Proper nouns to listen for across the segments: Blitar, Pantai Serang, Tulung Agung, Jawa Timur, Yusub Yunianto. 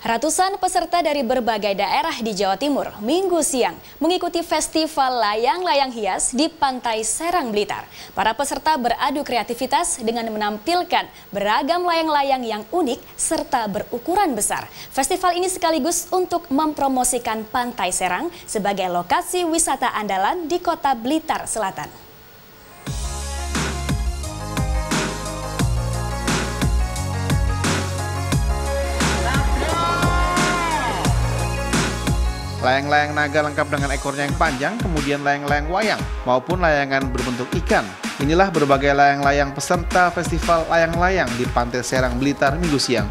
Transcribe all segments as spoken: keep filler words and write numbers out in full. Ratusan peserta dari berbagai daerah di Jawa Timur minggu siang mengikuti festival layang-layang hias di Pantai Serang, Blitar. Para peserta beradu kreativitas dengan menampilkan beragam layang-layang yang unik serta berukuran besar. Festival ini sekaligus untuk mempromosikan Pantai Serang sebagai lokasi wisata andalan di kota Blitar Selatan. Layang-layang naga lengkap dengan ekornya yang panjang, kemudian layang-layang wayang maupun layangan berbentuk ikan. Inilah berbagai layang-layang peserta festival layang-layang di Pantai Serang, Blitar minggu siang.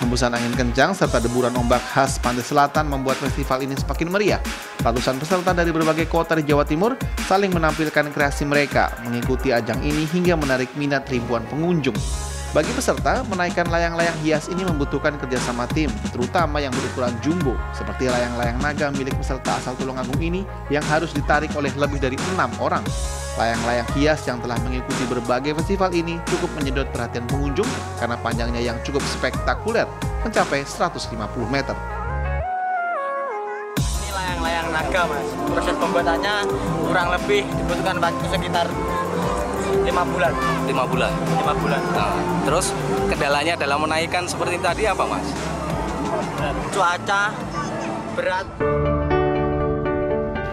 Hembusan angin kencang serta deburan ombak khas Pantai Selatan membuat festival ini semakin meriah. Ratusan peserta dari berbagai kota di Jawa Timur saling menampilkan kreasi mereka, mengikuti ajang ini hingga menarik minat ribuan pengunjung. Bagi peserta, menaikkan layang-layang hias ini membutuhkan kerjasama tim, terutama yang berukuran jumbo, seperti layang-layang naga milik peserta asal Tulung Agung ini yang harus ditarik oleh lebih dari enam orang. Layang-layang hias yang telah mengikuti berbagai festival ini cukup menyedot perhatian pengunjung karena panjangnya yang cukup spektakuler, mencapai seratus lima puluh meter. Ini layang-layang naga, Mas. Proses pembuatannya kurang lebih dibutuhkan waktu sekitar lima bulan. lima bulan? lima bulan. Nah, terus kendalanya dalam menaikkan seperti tadi apa, Mas? Cuaca, berat.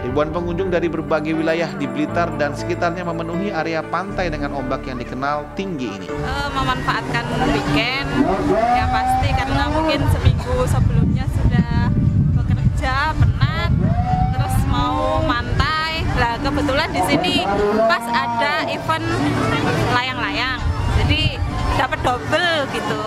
Ribuan pengunjung dari berbagai wilayah di Blitar dan sekitarnya memenuhi area pantai dengan ombak yang dikenal tinggi ini. E, memanfaatkan weekend, ya pasti karena mungkin seminggu sebelumnya sudah bekerja, penat, terus mau mantai. Nah, kebetulan di sini pas ada event layang-layang, jadi dapat double gitu.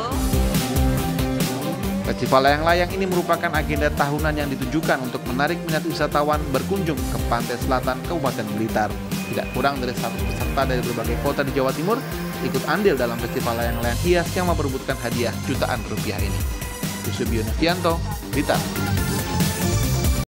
Festival layang-layang ini merupakan agenda tahunan yang ditujukan untuk menarik minat wisatawan berkunjung ke Pantai Selatan Kabupaten Blitar. Tidak kurang dari seratus peserta dari berbagai kota di Jawa Timur ikut andil dalam festival layang-layang hias yang memperebutkan hadiah jutaan rupiah ini. Yusub Yunianto, Blitar.